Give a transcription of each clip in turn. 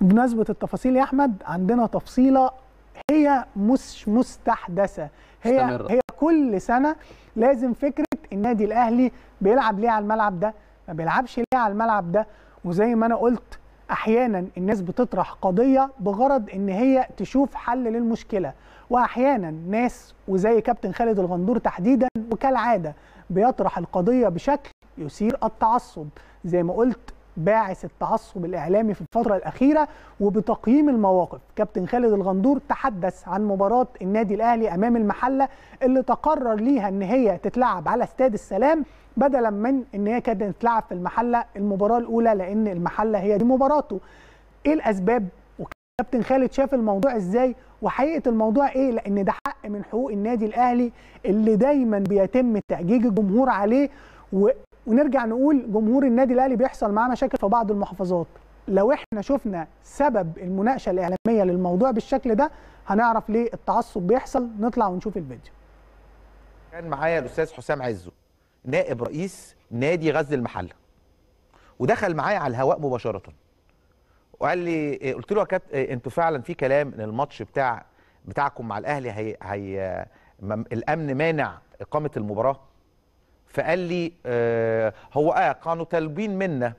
بمناسبة التفاصيل يا أحمد، عندنا تفصيلة هي مش مستحدثة، هي كل سنة لازم. فكرة النادي الأهلي بيلعب ليه على الملعب ده، ما بيلعبش ليه على الملعب ده. وزي ما أنا قلت أحيانا الناس بتطرح قضية بغرض إن هي تشوف حل للمشكلة، وأحيانا ناس وزي كابتن خالد الغندور تحديدا وكالعادة بيطرح القضية بشكل يثير التعصب، زي ما قلت باعث التعصب الإعلامي في الفترة الأخيرة. وبتقييم المواقف، كابتن خالد الغندور تحدث عن مباراة النادي الأهلي أمام المحلة اللي تقرر ليها إن هي تتلعب على استاد السلام بدلا من إن هي كانت تتلعب في المحلة المباراة الأولى، لأن المحلة هي دي مباراته. إيه الأسباب؟ كابتن خالد شاف الموضوع ازاي؟ وحقيقه الموضوع ايه؟ لان ده حق من حقوق النادي الاهلي اللي دايما بيتم تأجيج الجمهور عليه. ونرجع نقول جمهور النادي الاهلي بيحصل معاه مشاكل في بعض المحافظات. لو احنا شفنا سبب المناقشه الاعلاميه للموضوع بالشكل ده هنعرف ليه التعصب بيحصل. نطلع ونشوف الفيديو. كان معايا الاستاذ حسام عزو نائب رئيس نادي غزل المحله، ودخل معايا على الهواء مباشره وقال لي، قلت له يا كابتن انتوا فعلا في كلام ان الماتش بتاعكم مع الاهلي هي الامن مانع اقامه المباراه؟ فقال لي هو كانوا طالبين منا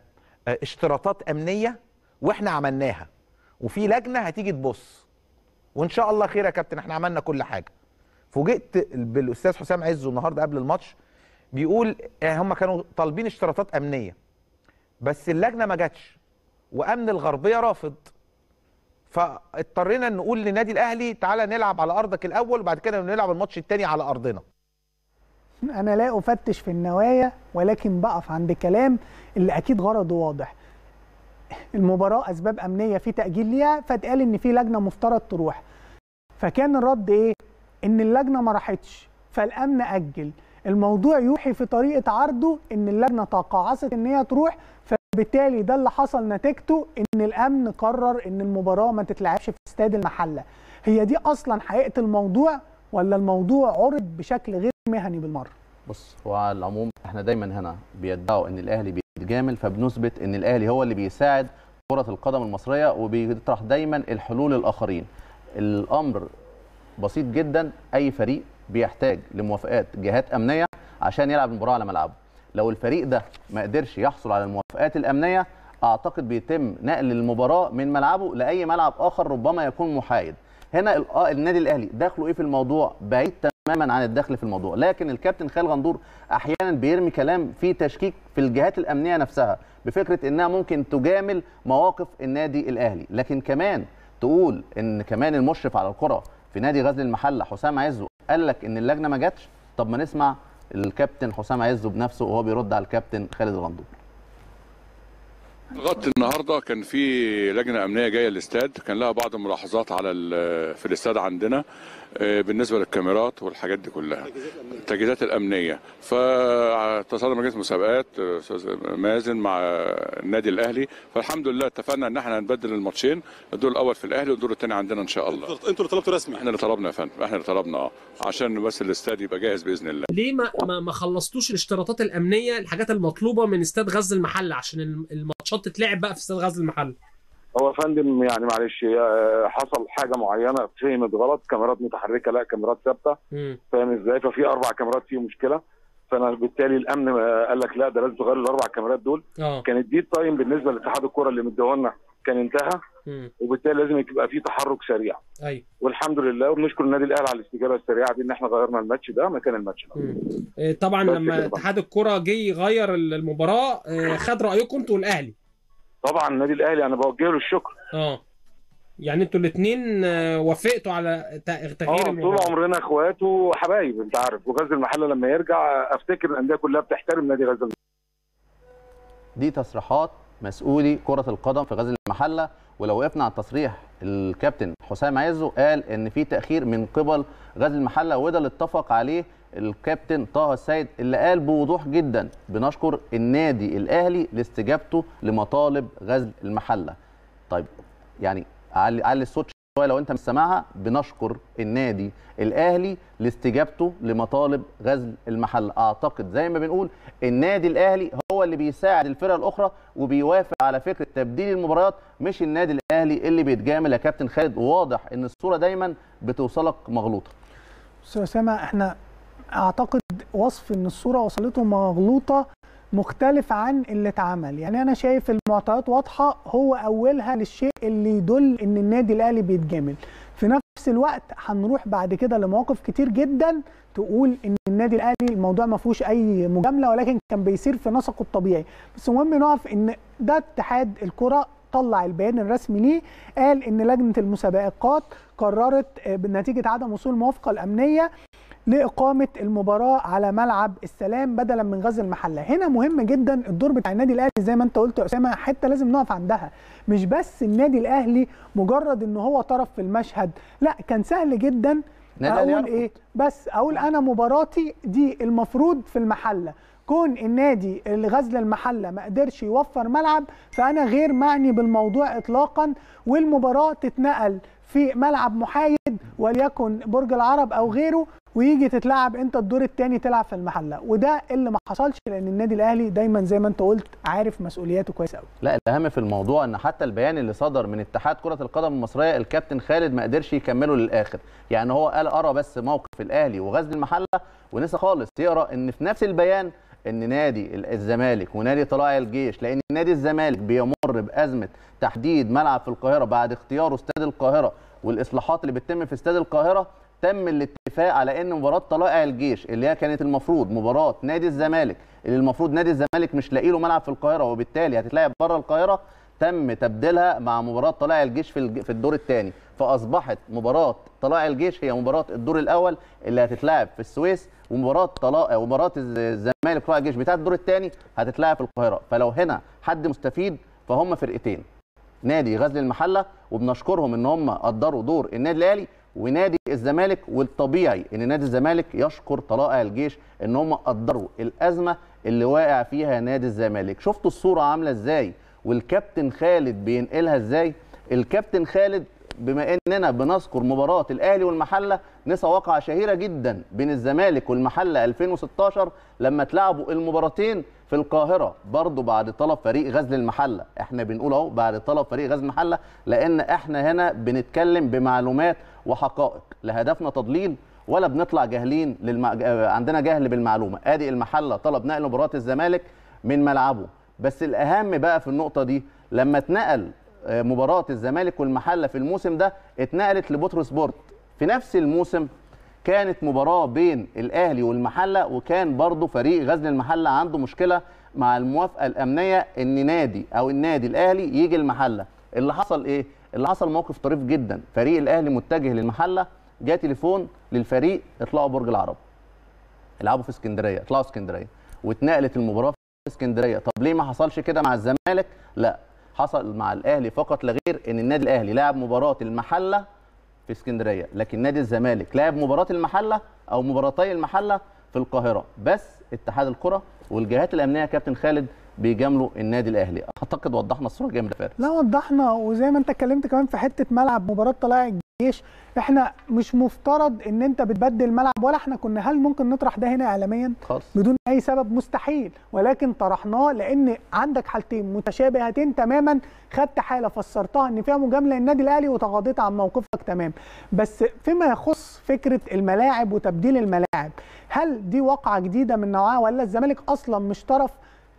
اشتراطات امنيه واحنا عملناها، وفي لجنه هتيجي تبص وان شاء الله خير يا كابتن احنا عملنا كل حاجه. فوجئت بالاستاذ حسام عزو النهارده قبل الماتش بيقول هم كانوا طالبين اشتراطات امنيه بس اللجنه ما جاتش وامن الغربيه رافض، فاضطرينا نقول لنادي الاهلي تعالى نلعب على ارضك الاول وبعد كده نلعب الماتش الثاني على ارضنا. انا لا افتش في النوايا ولكن بقف عند كلام اللي اكيد غرضه واضح. المباراه اسباب امنيه في تاجيل ليها، فاتقال ان في لجنه مفترض تروح، فكان الرد ايه؟ ان اللجنه ما راحتش فالامن اجل. الموضوع يوحي في طريقه عرضه ان اللجنه تقاعست ان هي تروح، بالتالي ده اللي حصل نتيجته ان الامن قرر ان المباراه ما تتلعبش في استاد المحله. هي دي اصلا حقيقه الموضوع ولا الموضوع عرض بشكل غير مهني بالمره؟ بص، هو على العموم احنا دايما هنا بيدعوا ان الاهلي بيتجامل، فبنثبت ان الاهلي هو اللي بيساعد كره القدم المصريه وبيطرح دايما الحلول للاخرين. الامر بسيط جدا، اي فريق بيحتاج لموافقات جهات امنيه عشان يلعب المباراه على ملعبه. لو الفريق ده ما قدرش يحصل على الموافقات الأمنية أعتقد بيتم نقل المباراة من ملعبه لأي ملعب آخر ربما يكون محايد. هنا النادي الأهلي داخله إيه في الموضوع؟ بعيد تماما عن الدخل في الموضوع، لكن الكابتن خالد غندور أحيانا بيرمي كلام فيه تشكيك في الجهات الأمنية نفسها بفكرة إنها ممكن تجامل مواقف النادي الأهلي، لكن كمان تقول إن كمان المشرف على الكرة في نادي غزل المحلة حسام عزو قال لك إن اللجنة ما جاتش. طب ما نسمع الكابتن حسام عزو بنفسه وهو بيرد على الكابتن خالد الغندور. ضغط النهارده كان في لجنه امنيه جايه الاستاد، كان لها بعض الملاحظات على في الاستاد عندنا بالنسبه للكاميرات والحاجات دي كلها، التجهيزات الامنيه. فاتصل مجلس مسابقات استاذ مازن مع النادي الاهلي، فالحمد لله اتفقنا ان احنا هنبدل الماتشين، الدور الاول في الاهلي والدور الثاني عندنا ان شاء الله. انتوا اللي طلبتوا رسمي؟ احنا اللي طلبنا يا فندم، احنا اللي طلبنا عشان بس الاستاد يبقى جاهز باذن الله. ليه ما خلصتوش الاشتراطات الامنيه الحاجات المطلوبه من استاد غزل المحله عشان الماتشات تتلعب بقى في استاد غزل المحله؟ هو يا فندم يعني معلش حصل حاجه معينه اتفهمت غلط، كاميرات متحركه لا كاميرات ثابته، فاهم ازاي؟ ففي 4 كاميرات فيهم مشكله، فانا بالتالي الامن قال لك لا ده لازم تغير ال4 كاميرات دول. كانت دي التايم بالنسبه لاتحاد الكره اللي مديهولنا كان انتهى، وبالتالي لازم يبقى في تحرك سريع. ايوه والحمد لله، وبنشكر النادي الاهلي على الاستجابه السريعه دي ان احنا غيرنا الماتش ده مكان الماتش ده. طبعا لما اتحاد الكره جه يغير المباراه خد رايكم انتوا والاهلي؟ طبعا النادي الاهلي انا بوجه له الشكر. يعني انتوا الاثنين وافقتوا على تغيير طول عمرنا اخوات وحبايب انت عارف، وغزل المحله لما يرجع افتكر الانديه كلها بتحترم نادي غزل المحله. دي تصريحات مسؤولي كره القدم في غزل المحله، ولو وقفنا على التصريح الكابتن حسام عزو قال ان في تاخير من قبل غزل المحله، وده اللي اتفق عليه الكابتن طه السيد اللي قال بوضوح جدا بنشكر النادي الاهلي لاستجابته لمطالب غزل المحله. طيب يعني علي الصوت لو انت مش سامعها. بنشكر النادي الاهلي لاستجابته لمطالب غزل المحله. اعتقد زي ما بنقول النادي الاهلي هو اللي بيساعد الفرق الاخرى وبيوافق على فكره تبديل المباريات، مش النادي الاهلي اللي بيتجامل. يا كابتن خالد، واضح ان الصوره دايما بتوصلك مغلوطه. استاذ اسامه، احنا اعتقد وصف ان الصوره وصلته مغلوطه مختلف عن اللي اتعمل. يعني انا شايف المعطيات واضحه، هو اولها للشيء اللي يدل ان النادي الاهلي بيتجامل. في نفس الوقت هنروح بعد كده لمواقف كتير جدا تقول ان النادي الاهلي الموضوع ما فيهوش اي مجامله، ولكن كان بيسير في نسقه الطبيعي. بس المهم نقف ان ده اتحاد الكره طلع البيان الرسمي ليه قال ان لجنه المسابقات قررت بنتيجه عدم وصول الموافقه الامنيه لإقامة المباراة على ملعب السلام بدلا من غزل المحلة. هنا مهم جدا الدور بتاع النادي الأهلي زي ما انت قلت يا أسامة، حتى لازم نقف عندها. مش بس النادي الأهلي مجرد ان هو طرف في المشهد، لا كان سهل جدا اقول ايه، بس اقول انا مباراتي دي المفروض في المحلة. كون النادي اللي غزل المحلة ما قدرش يوفر ملعب فانا غير معني بالموضوع اطلاقا، والمباراة تتنقل في ملعب محايد وليكن برج العرب او غيره، ويجي تتلعب انت الدور الثاني تلعب في المحله. وده اللي ما حصلش، لان النادي الاهلي دايما زي ما انت قلت عارف مسؤولياته كويس قوي. لا، الاهم في الموضوع ان حتى البيان اللي صدر من اتحاد كره القدم المصريه الكابتن خالد ما قدرش يكمله للاخر. يعني هو قال ارى بس موقف الاهلي وغزل المحله، ونسى خالص يقرا ان في نفس البيان ان نادي الزمالك ونادي طلائع الجيش، لان نادي الزمالك بيمر بازمه تحديد ملعب في القاهره بعد اختياره استاد القاهره والاصلاحات اللي بتتم في استاد القاهره، تم الاتفاق على ان مباراه طلائع الجيش اللي هي كانت المفروض مباراه نادي الزمالك، اللي المفروض نادي الزمالك مش لاقي له ملعب في القاهره وبالتالي هتتلعب بره القاهره، تم تبديلها مع مباراه طلائع الجيش في الدور الثاني، فاصبحت مباراه طلائع الجيش هي مباراه الدور الاول اللي هتتلعب في السويس، ومباراه الزمالك طلائع الجيش بتاعه الدور الثاني هتتلعب في القاهره. فلو هنا حد مستفيد فهم فرقتين، نادي غزل المحله وبنشكرهم ان هم قدروا دور النادي الاهلي، ونادي الزمالك. والطبيعي ان نادي الزمالك يشكر طلائع الجيش ان هم قدروا الازمه اللي واقع فيها نادي الزمالك. شفتوا الصوره عامله ازاي والكابتن خالد بينقلها ازاي. الكابتن خالد بما اننا بنذكر مباراه الاهلي والمحله، نسى واقعه شهيره جدا بين الزمالك والمحله 2016 لما اتلعبوا المباراتين في القاهره، برضه بعد طلب فريق غزل المحله. احنا بنقول اهو بعد طلب فريق غزل المحله، لان احنا هنا بنتكلم بمعلومات وحقائق، لا هدفنا تضليل ولا بنطلع جاهلين عندنا جهل بالمعلومه. ادي المحله طلب نقل مباراه الزمالك من ملعبه، بس الاهم بقى في النقطه دي لما اتنقل مباراه الزمالك والمحله في الموسم ده اتنقلت لبوتروسبورت. في نفس الموسم كانت مباراه بين الاهلي والمحله، وكان برضه فريق غزل المحله عنده مشكله مع الموافقه الامنيه ان نادي او النادي الاهلي يجي المحله. اللي حصل ايه؟ اللي حصل موقف طريف جدا، فريق الاهلي متجه للمحله، جاء تليفون للفريق اطلعوا برج العرب العبوا في اسكندريه، اطلعوا اسكندريه، واتنقلت المباراه في اسكندريه. طب ليه ما حصلش كده مع الزمالك؟ لا، حصل مع الاهلي فقط لا غير، ان النادي الاهلي لعب مباراه المحله في اسكندريه، لكن نادي الزمالك لعب مباراه المحله او مباراتي المحله في القاهره. بس اتحاد الكره والجهات الامنيه كابتن خالد بيجاملوا النادي الاهلي. اعتقد وضحنا الصوره جامده فارس. لا وضحنا، وزي ما انت اتكلمت كمان في حته ملعب مباراه طلائع الجيش، احنا مش مفترض ان انت بتبدل ملعب، ولا احنا كنا هل ممكن نطرح ده هنا اعلاميا خلص بدون اي سبب؟ مستحيل، ولكن طرحناه لان عندك حالتين متشابهتين تماما. خدت حاله فسرتها ان فيها مجامله للنادي الاهلي وتغاضيت عن موقفك، تمام. بس فيما يخص فكره الملاعب وتبديل الملاعب، هل دي واقعه جديده من نوعها ولا الزمالك اصلا مش طرف؟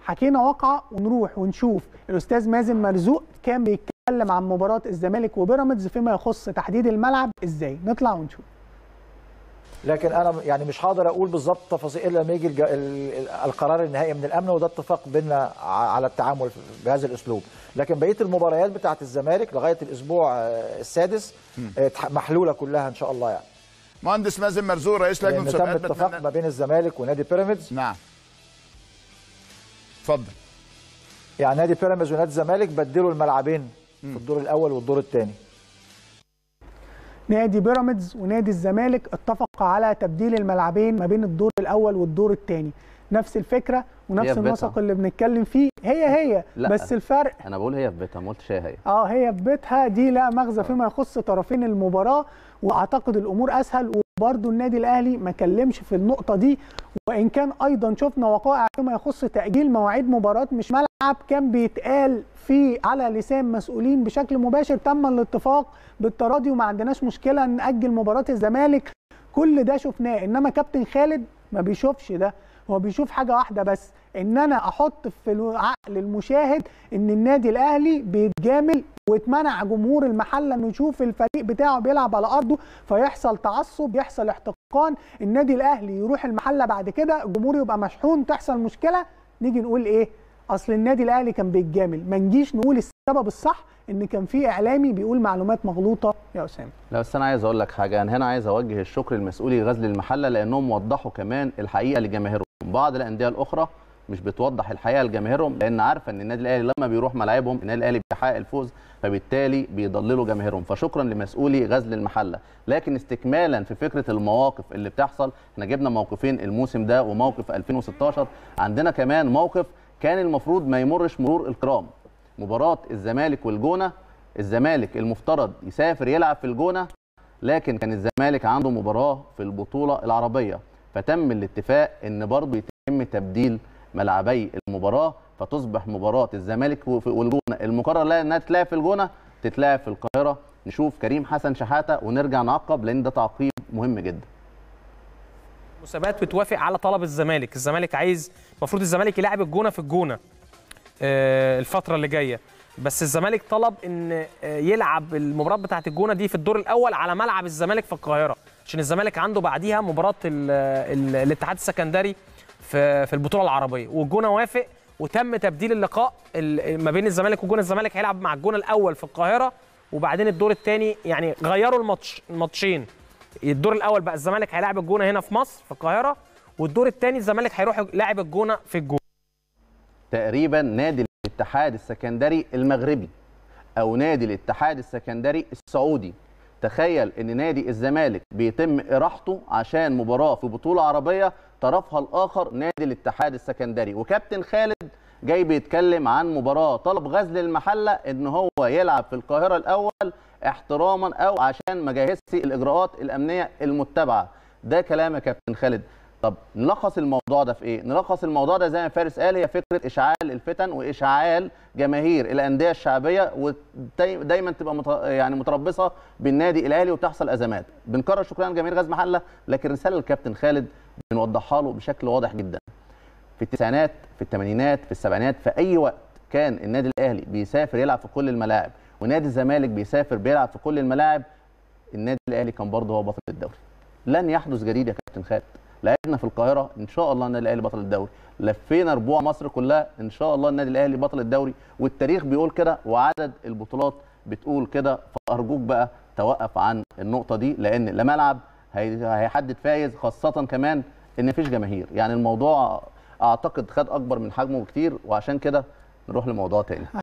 حكينا واقعه ونروح ونشوف. الاستاذ مازن مرزوق كان بيتكلم عن مباراه الزمالك وبيراميدز فيما يخص تحديد الملعب ازاي، نطلع ونشوف. لكن انا يعني مش هقدر اقول بالظبط تفاصيل الا لما يجي القرار النهائي من الامن، وده اتفاق بينا على التعامل بهذا الاسلوب. لكن بقيه المباريات بتاعه الزمالك لغايه الاسبوع السادس محلوله كلها ان شاء الله. يعني مهندس مازن مرزوق رئيس لجنه مسابقات، تم اتفاق ما بين الزمالك ونادي بيراميدز. نعم اتفضل. يعني نادي بيراميدز ونادي الزمالك بدلوا الملعبين في الدور الاول والدور الثاني. نادي بيراميدز ونادي الزمالك اتفق على تبديل الملعبين ما بين الدور الاول والدور الثاني. نفس الفكره ونفس النسق اللي بنتكلم فيه، هي لا. بس الفرق انا بقول هي في بيتها، ما قلتش هي هي في بيتها، دي لا مغزى فيما يخص طرفين المباراه، واعتقد الامور اسهل. وبرده النادي الاهلي ما كلمش في النقطه دي، وان كان ايضا شفنا وقائع فيما يخص تاجيل مواعيد مباريات مش ملعب كان بيتقال في على لسان مسؤولين بشكل مباشر، تم الاتفاق بالتراضي وما عندناش مشكله ناجل مباراه الزمالك، كل ده شفناه. انما كابتن خالد ما بيشوفش ده، هو بيشوف حاجه واحده بس، ان انا احط في عقل المشاهد ان النادي الاهلي بيتجامل واتمنع جمهور المحله انه يشوف الفريق بتاعه بيلعب على ارضه، فيحصل تعصب، يحصل احتقان، النادي الاهلي يروح المحله بعد كده الجمهور يبقى مشحون، تحصل مشكله، نيجي نقول ايه؟ اصل النادي الاهلي كان بيتجامل. ما نجيش نقول السبب الصح ان كان في اعلامي بيقول معلومات مغلوطه يا اسامه. لا بس انا عايز اقول لك حاجه، انا هنا عايز اوجه الشكر لمسؤولي غزل المحله لانهم وضحوا كمان الحقيقه لجماهيرهم. بعض الانديه الاخرى مش بتوضح الحقيقه لجماهيرهم لان عارفه ان النادي الاهلي لما بيروح ملاعبهم النادي الاهلي بيحقق الفوز، فبالتالي بيضللوا جماهيرهم، فشكرا لمسؤولي غزل المحله. لكن استكمالا في فكره المواقف اللي بتحصل، احنا جبنا موقفين الموسم ده وموقف 2016، عندنا كمان موقف كان المفروض ما يمرش مرور الكرام، مباراة الزمالك والجونة. الزمالك المفترض يسافر يلعب في الجونة، لكن كان الزمالك عنده مباراة في البطولة العربية، فتم الاتفاق ان برضه يتم تبديل ملعبي المباراة، فتصبح مباراة الزمالك والجونة المقرر لها انها تتلعب في الجونة تتلعب في القاهرة. نشوف كريم حسن شحاتة ونرجع نعقب لان ده تعقيب مهم جدا. المسابقات بتوافق على طلب الزمالك، الزمالك عايز المفروض الزمالك يلعب الجونه في الجونه الفتره اللي جايه، بس الزمالك طلب ان يلعب المباراه بتاعه الجونه دي في الدور الاول على ملعب الزمالك في القاهره، عشان الزمالك عنده بعديها مباراه الاتحاد السكندري في البطوله العربيه، والجونه وافق وتم تبديل اللقاء ما بين الزمالك والجونه. الزمالك هيلعب مع الجونه الاول في القاهره وبعدين الدور الثاني، يعني غيروا الماتشين. الدور الاول بقى الزمالك هيلاعب الجونه هنا في مصر في القاهره، والدور الثاني الزمالك هيروح لاعب الجونه في الجونه. تقريبا نادي الاتحاد السكندري المغربي او نادي الاتحاد السكندري السعودي، تخيل ان نادي الزمالك بيتم اراحته عشان مباراه في بطوله عربيه طرفها الاخر نادي الاتحاد السكندري. وكابتن خالد جاي بيتكلم عن مباراه طلب غزل المحله ان هو يلعب في القاهره الاول احتراما او عشان ما جهزش الاجراءات الامنيه المتبعه. ده كلام يا كابتن خالد. طب نلخص الموضوع ده في ايه؟ نلخص الموضوع ده زي ما فارس قال، هي فكره اشعال الفتن واشعال جماهير الانديه الشعبيه، ودايما تبقى يعني متربصه بالنادي الاهلي وتحصل ازمات. بنكرر شكرا لجماهير غزل المحله، لكن رساله الكابتن خالد بنوضحها له بشكل واضح جدا. في التسعينات، في الثمانينات، في السبعينات، في اي وقت كان النادي الاهلي بيسافر يلعب في كل الملاعب ونادي الزمالك بيسافر بيلعب في كل الملاعب، النادي الاهلي كان برضه هو بطل الدوري. لن يحدث جديد يا كابتن خالد، لعبنا في القاهره ان شاء الله النادي الاهلي بطل الدوري، لفينا ربوع مصر كلها ان شاء الله النادي الاهلي بطل الدوري، والتاريخ بيقول كده وعدد البطولات بتقول كده. فارجوك بقى توقف عن النقطه دي لان الملعب هيحدد فايز، خاصه كمان ان مفيش جماهير. يعني الموضوع اعتقد خد اكبر من حجمه بكتير، وعشان كده نروح لموضوع تاني.